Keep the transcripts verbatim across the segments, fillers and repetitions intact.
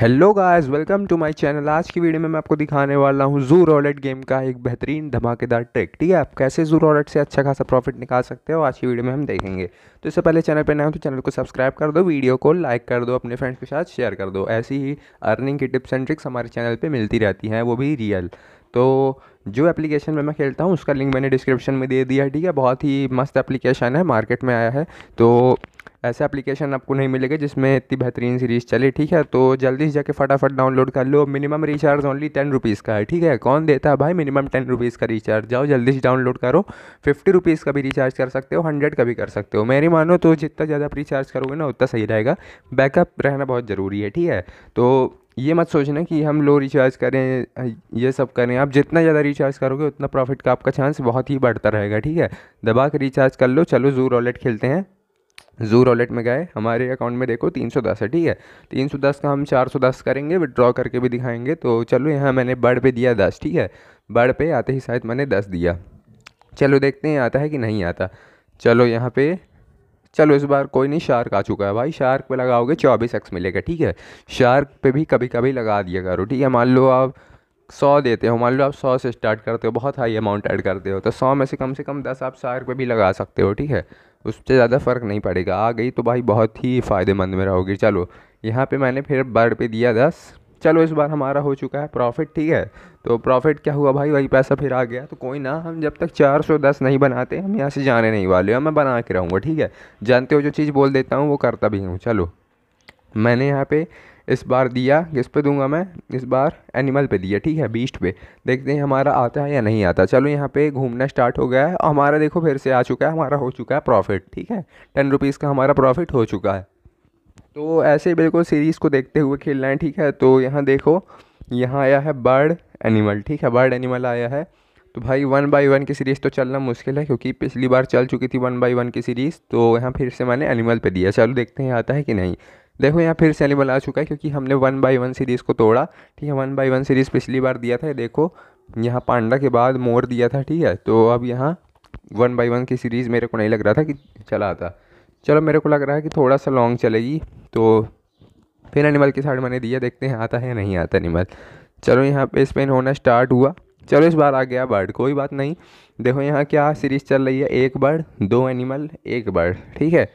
Hello guys, welcome to my channel. आज की video में मैं आपको दिखाने वाला हूं जू रोलेट गेम का एक बेहतरीन धमाकेदार ट्रिक। ठीक है, आप कैसे जू रोलेट से अच्छा खासा प्रॉफिट निकाल सकते हो आज की वीडियो में हम देखेंगे। तो इससे पहले चैनल पर नए हो तो चैनल को सब्सक्राइब कर दो, वीडियो को लाइक कर दो, अपने फ्रेंड्स के साथ शेयर कर दो। ऐसी ही अर्निंग की टिप्स एंड ट्रिक्स हमारे चैनल पर मिलती रहती हैं, वो भी रियल। तो जो एप्लीकेशन में मैं खेलता हूँ उसका लिंक मैंने डिस्क्रिप्शन में दे दिया है। ठीक है, बहुत ही मस्त एप्लीकेशन है, मार्केट में आया है। तो ऐसे एप्लीकेशन आपको नहीं मिलेगा जिसमें इतनी बेहतरीन सीरीज़ चले। ठीक है, तो जल्दी से जाके फटाफट डाउनलोड कर लो। Minimum recharge only ten rupees का है। ठीक है, कौन देता है भाई मिनिमम टेन रुपीज़ का रिचार्ज? जाओ जल्दी से डाउनलोड करो। फिफ्टी रुपीज़ का भी रिचार्ज कर सकते हो, हंड्रेड का भी कर सकते हो। मेरी मानो तो जितना ज़्यादा आप रिचार्ज करोगे ना उतना सही रहेगा। बैकअप रहना बहुत ज़रूरी है। ठीक है, तो ये मत सोचना कि हम लो रिचार्ज करें, ये सब करें। आप जितना ज़्यादा रिचार्ज करोगे उतना प्रॉफिट का आपका चांस बहुत ही बढ़ता रहेगा। ठीक है, दबा के रिचार्ज कर लो। चलो जू रोलेट खेलते हैं। जू रोलेट में गए, हमारे अकाउंट में देखो तीन सौ दस है। ठीक है, तीन सौ दस का हम चार सौ दस करेंगे, विड्रॉ करके भी दिखाएंगे। तो चलो यहाँ मैंने बर्ड पे दिया दस। ठीक है, बर्ड पे आते ही शायद मैंने दस दिया। चलो देखते हैं आता है कि नहीं आता। चलो यहाँ पे, चलो इस बार कोई नहीं, शार्क आ चुका है भाई। शार्क पे लगाओगे चौबीस एक्स मिलेगा। ठीक है, शार्क पे भी कभी कभी लगा दिया करो। ठीक है, मान लो आप सौ देते हो, मान लो आप सौ से स्टार्ट करते हो, बहुत हाई अमाउंट ऐड करते हो, तो सौ में से कम से कम दस आप शार्क पे भी लगा सकते हो। ठीक है, उससे ज़्यादा फ़र्क नहीं पड़ेगा। आ गई तो भाई बहुत ही फ़ायदेमंद में रहोगे। चलो यहाँ पे मैंने फिर बर्ड पे दिया दस। चलो इस बार हमारा हो चुका है प्रॉफिट। ठीक है, तो प्रॉफिट क्या हुआ भाई? वही पैसा फिर आ गया। तो कोई ना, हम जब तक चार सौ दस नहीं बनाते हम यहाँ से जाने नहीं वाले हैं। मैं बना के रहूँगा। ठीक है, जानते हो जो चीज़ बोल देता हूँ वो करता भी हूँ। चलो मैंने यहाँ पे इस बार दिया, किस पे दूंगा मैं इस बार? एनिमल पे दिया। ठीक है, बीस्ट पे देखते हैं हमारा आता है या नहीं आता। चलो यहाँ पे घूमना स्टार्ट हो गया है हमारा। देखो फिर से आ चुका है, हमारा हो चुका है प्रॉफिट। ठीक है, टेन रुपीज़ का हमारा प्रॉफिट हो चुका है। तो ऐसे बिल्कुल सीरीज़ को देखते हुए खेलना है। ठीक है, तो यहाँ देखो, यहाँ आया है बर्ड एनिमल। ठीक है, बर्ड एनिमल आया है। तो भाई वन बाई वन की सीरीज़ तो चलना मुश्किल है, क्योंकि पिछली बार चल चुकी थी वन बाई वन की सीरीज़। तो यहाँ फिर से मैंने एनिमल पे दिया। चलो देखते हैं आता है कि नहीं। देखो यहाँ फिर से एनिमल आ चुका है, क्योंकि हमने वन बाई वन सीरीज़ को तोड़ा। ठीक है, वन बाई वन सीरीज़ पिछली बार दिया था। देखो यहाँ पांडा के बाद मोर दिया था। ठीक है, तो अब यहाँ वन बाई वन की सीरीज़ मेरे को नहीं लग रहा था कि चला था। चलो मेरे को लग रहा है कि थोड़ा सा लॉन्ग चलेगी। तो फिर एनिमल के साइड मैंने दिया, देखते हैं आता है नहीं आता एनिमल। चलो यहाँ पे स्पिन होना स्टार्ट हुआ। चलो इस बार आ गया बर्ड, कोई बात नहीं। देखो यहाँ क्या सीरीज़ चल रही है, एक बर्ड दो एनिमल एक बर्ड। ठीक है,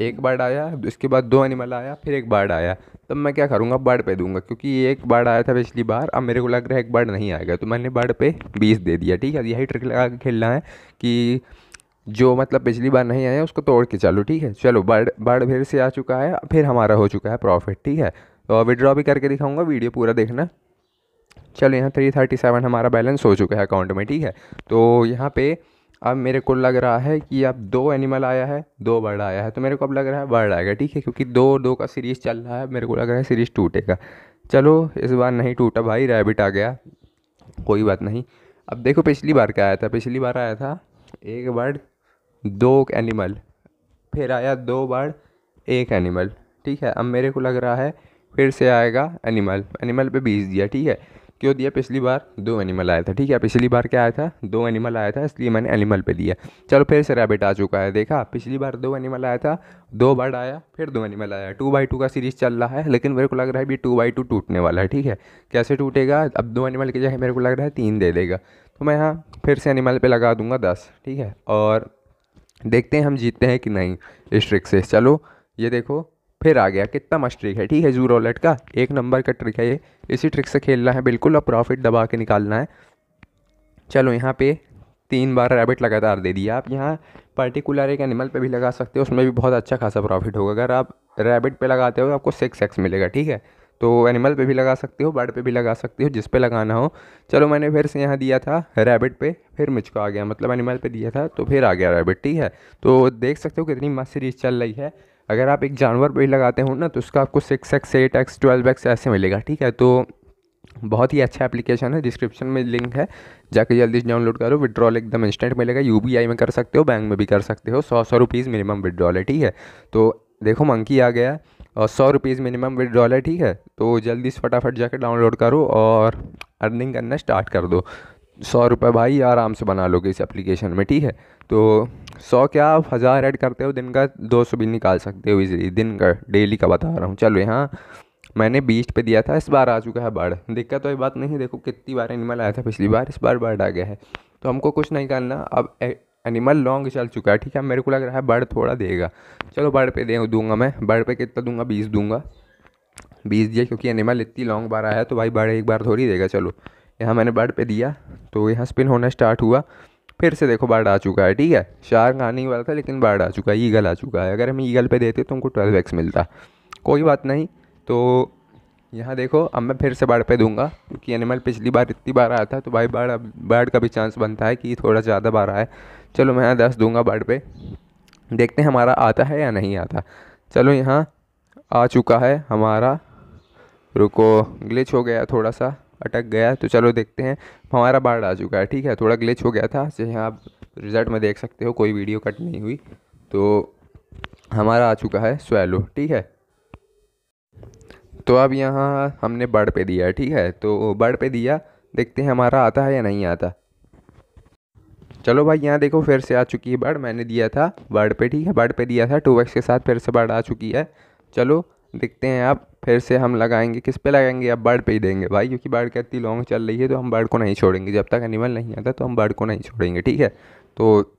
एक बर्ड आया, उसके बाद दो एनिमल आया, फिर एक बर्ड आया। तब मैं क्या करूँगा, बर्ड पे दूंगा, क्योंकि एक बर्ड आया था पिछली बार। अब मेरे को लग रहा है एक बर्ड नहीं आएगा, तो मैंने बर्ड पे बीस दे दिया। ठीक है, यही ट्रिक लगा के खेलना है कि जो मतलब पिछली बार नहीं आया उसको तोड़ के चलो। ठीक है, चलो बर्ड बर्ड फिर से आ चुका है, फिर हमारा हो चुका है प्रॉफिट। ठीक है, तो विड्रॉ भी करके दिखाऊँगा, वीडियो पूरा देखना। चलो यहाँ थ्री थर्टी सेवन हमारा बैलेंस हो चुका है अकाउंट में। ठीक है, तो यहाँ पे अब मेरे को लग रहा है कि अब दो एनिमल आया है दो बर्ड आया है, तो मेरे को अब लग रहा है बर्ड आएगा। ठीक है, क्योंकि दो दो का सीरीज़ चल रहा है, मेरे को लग रहा है सीरीज़ टूटेगा। चलो इस बार नहीं टूटा भाई, रैबिट आ गया, कोई बात नहीं। अब देखो पिछली बार क्या आया था, पिछली बार आया था एक बर्ड दो एनिमल, फिर आया दो बर्ड एक एनिमल। ठीक है, अब मेरे को लग रहा है फिर से आएगा एनिमल। एनिमल पे बीस दिया। ठीक है, क्यों दिया? पिछली बार दो एनिमल आया था। ठीक है, पिछली बार क्या आया था, दो एनिमल आया था, इसलिए मैंने एनिमल पे दिया। चलो फिर से रैबिट आ चुका है। देखा, पिछली बार दो एनिमल आया था, दो बर्ड आया, फिर दो एनिमल आया। टू बाई टू का सीरीज़ चल रहा है, लेकिन मेरे को लग रहा है ये टू बाई टू टूटने वाला है। ठीक है, कैसे टूटेगा? अब दो एनिमल की जगह मेरे को लग रहा है तीन दे देगा, तो मैं यहाँ फिर से एनिमल पर लगा दूँगा दस। ठीक है, और देखते हैं हम जीतते हैं कि नहीं इस ट्रिक से। चलो ये देखो फिर आ गया, कितना मस्त ट्रिक है। ठीक है, जू रोलेट का एक नंबर का ट्रिक है ये, इसी ट्रिक से खेलना है बिल्कुल, और प्रॉफिट दबा के निकालना है। चलो यहाँ पे तीन बार रैबिट लगातार दे दिया। आप यहाँ पर्टिकुलर एक एनिमल पे भी लगा सकते हो, उसमें भी बहुत अच्छा खासा प्रॉफिट होगा। अगर आप रैबिट पे लगाते हो आपको सिक्स एक्स मिलेगा। ठीक है, तो एनिमल पे भी लगा सकते हो, बर्ड पे भी लगा सकते हो, जिस पे लगाना हो। चलो मैंने फिर से यहाँ दिया था रैबिट पे, फिर मुझको आ गया, मतलब एनिमल पे दिया था तो फिर आ गया रैबिट। ठीक है, तो देख सकते हो कितनी मस्त सीरीज चल रही है। अगर आप एक जानवर पे लगाते हो ना तो उसका आपको six x eight x twelve x ऐसे मिलेगा। ठीक है, तो बहुत ही अच्छा एप्लीकेशन है, डिस्क्रिप्शन में लिंक है, जाके जल्दी से डाउनलोड करो। विड्रॉल एकदम इंस्टेंट मिलेगा, यूपीआई में कर सकते हो, बैंक में भी कर सकते हो। सौ सौ रुपीज़ मिनिमम विड्रॉल है। ठीक है, तो देखो मंकी आ गया और सौ रुपीज़ मिनिमम विड्रॉल है। ठीक है, तो जल्दी से फटाफट जाकर डाउनलोड करो और अर्निंग करना स्टार्ट कर दो। सौ रुपये भाई आराम से बना लोगे इस एप्लीकेशन में। ठीक है, तो सौ क्या आप हज़ार ऐड करते हो दिन का दो सौ भी निकाल सकते हो इजीली, दिन का, डेली का बता रहा हूँ। चलो यहाँ मैंने बीस्ट पे दिया था, इस बार आ चुका है बर्ड। दिक्कत तो ये बात नहीं, देखो कितनी बार एनिमल आया था पिछली बार, इस बार बर्ड आ गया है तो हमको कुछ नहीं करना। अब एनिमल लॉन्ग चल चुका है, ठीक है। मेरे को लग रहा है बर्ड थोड़ा देगा, चलो बर्ड पे दे दूंगा मैं। बर्ड पे कितना दूंगा, बीस दूंगा, बीस दिया क्योंकि एनिमल इतनी लॉन्ग बार आया तो भाई बर्ड एक बार थोड़ी देगा। चलो यहाँ मैंने बर्ड पे दिया तो यहाँ स्पिन होना स्टार्ट हुआ, फिर से देखो बर्ड आ चुका है, ठीक है। शार्क आने वाला था लेकिन बर्ड आ चुका है, ईगल आ चुका है। अगर हम ईगल पे देते तो हमको ट्वेल्व एक्स मिलता, कोई बात नहीं। तो यहाँ देखो अब मैं फिर से बर्ड पे दूंगा क्योंकि एनिमल पिछली बार इतनी बार आया था तो भाई बर्ड, अब बर्ड का भी चांस बनता है कि थोड़ा ज़्यादा बार आए। चलो मैं यहाँ दस दूंगा बर्ड पे, देखते हैं हमारा आता है या नहीं आता। चलो यहाँ आ चुका है हमारा, रुको ग्लिच हो गया, थोड़ा सा अटक गया। तो चलो देखते हैं, हमारा बर्ड आ चुका है, ठीक है। थोड़ा ग्लिच हो गया था जैसे आप रिज़ल्ट में देख सकते हो, कोई वीडियो कट नहीं हुई। तो हमारा आ चुका है स्वैलो, ठीक है। तो अब यहाँ हमने बर्ड पे दिया, ठीक है। तो बर्ड पे दिया, देखते हैं हमारा आता है या नहीं आता। चलो भाई यहाँ देखो फिर से आ चुकी है बर्ड, मैंने दिया था बर्ड पे, ठीक है। बर्ड पे दिया था टू एक्स के साथ, फिर से बर्ड आ चुकी है। चलो देखते हैं आप फिर से हम लगाएंगे, किस पे लगाएंगे, आप बर्ड पे ही देंगे भाई क्योंकि बर्ड का इतनी लॉन्ग चल रही है तो हम बर्ड को नहीं छोड़ेंगे। जब तक एनिमल नहीं आता तो हम बर्ड को नहीं छोड़ेंगे, ठीक है। तो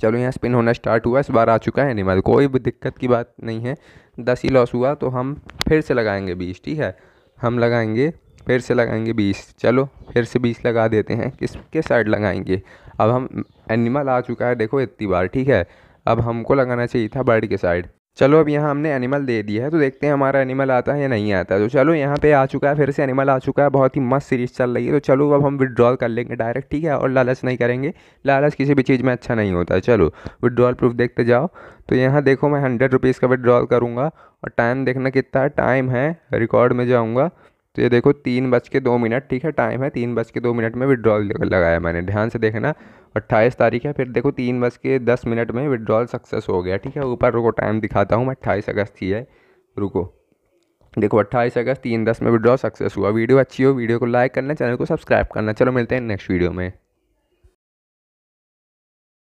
चलो यहाँ स्पिन होना स्टार्ट हुआ, इस बार आ चुका है एनिमल, कोई भी दिक्कत की बात नहीं है। दस ही लॉस हुआ तो हम फिर से लगाएंगे बीस, ठीक है। हम लगाएंगे फिर से लगाएंगे बीस, चलो फिर से बीस लगा देते हैं। किस के साइड लगाएंगे, अब हम एनिमल आ चुका है देखो इतनी बार, ठीक है। अब हमको लगाना चाहिए था बर्ड के साइड। चलो अब यहाँ हमने एनिमल दे दिया है तो देखते हैं हमारा एनिमल आता है या नहीं आता। तो चलो यहाँ पे आ चुका है, फिर से एनिमल आ चुका है, बहुत ही मस्त सीरीज चल रही है। तो चलो अब हम विड्रॉल कर लेंगे डायरेक्ट, ठीक है। और लालच नहीं करेंगे, लालच किसी भी चीज़ में अच्छा नहीं होता। चलो विड्रॉल प्रूफ देखते जाओ। तो यहाँ देखो मैं हंड्रेड रुपीज़ का विड्रॉल करूँगा और टाइम देखना कितना है, टाइम है रिकॉर्ड में जाऊँगा तो ये देखो तीन बज के दो मिनट ठीक है, टाइम है तीन बज के दो मिनट में विड्रॉल लगाया मैंने, ध्यान से देखना। अट्ठाईस तारीख है, फिर देखो तीन बज के दस मिनट में विड्रॉल सक्सेस हो गया, ठीक है। ऊपर रुको टाइम दिखाता हूँ मैं, अट्ठाईस अगस्त ही है, रुको देखो अट्ठाईस अगस्त तीन दस में विड्रॉल सक्सेस हुआ। वीडियो अच्छी हो, वीडियो को लाइक करना, चैनल को सब्सक्राइब करना। चलो मिलते हैं नेक्स्ट वीडियो में।